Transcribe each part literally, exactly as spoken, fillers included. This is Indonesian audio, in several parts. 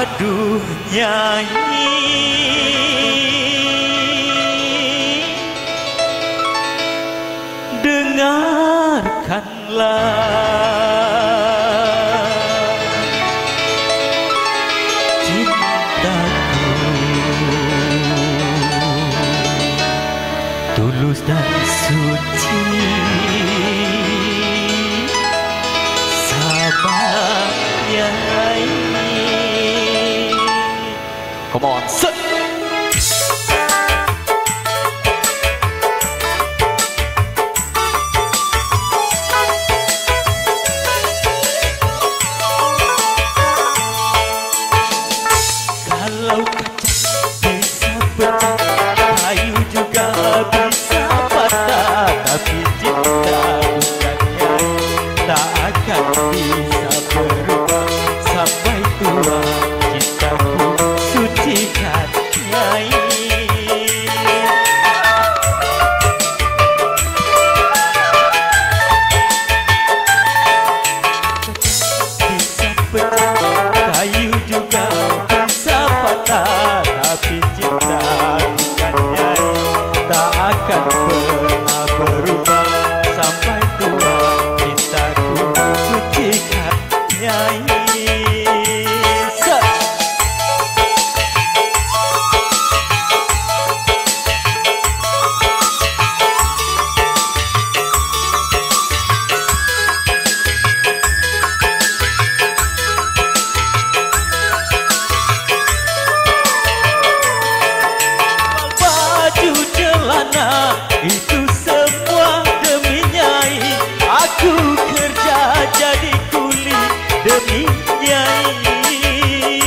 Aduh Nyai, dengarkanlah cintaku, tulus dan suci, sabar Nyai. Come on, sit. Itu semua demi Nyai, aku kerja jadi kuli demi Nyai.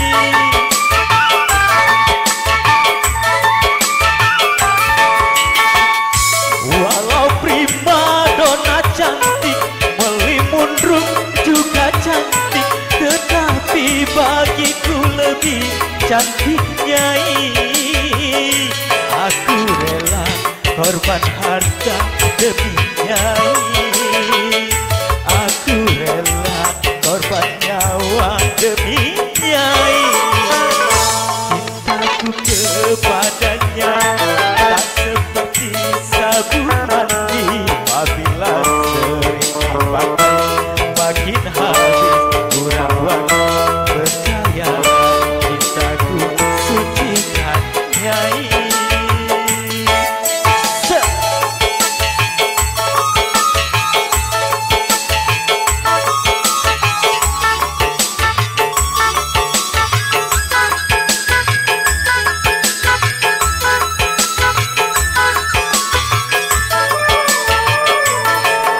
Walau primadona cantik, melimunrung juga cantik, tetapi bagiku lebih cantik Nyai. Aku rela korban harta demi Nyai, aku rela korban nyawa demi Nyai. Cintaku kepadanya tak seperti sabun mandi, apabila sering dipakai makin habis kurang wangi.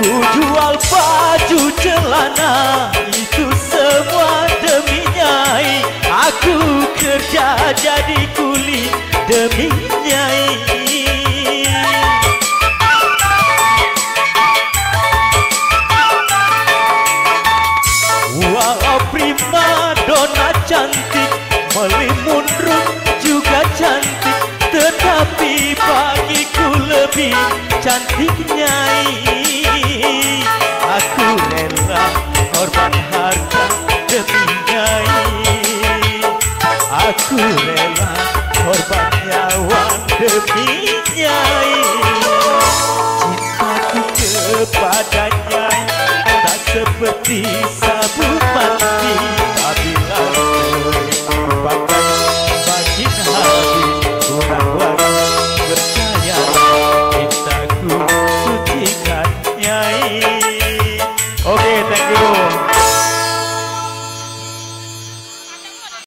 Ku jual baju celana, itu semua demi Nyai, aku kerja jadi kuli demi Nyai. Walau primadona cantik, melimunrung juga cantik, tetapi bagiku lebih cantik Nyai. Aku rela korban harta demi Nyai, aku rela korban nyawa demi Nyai. Cintaku kepadanya tak seperti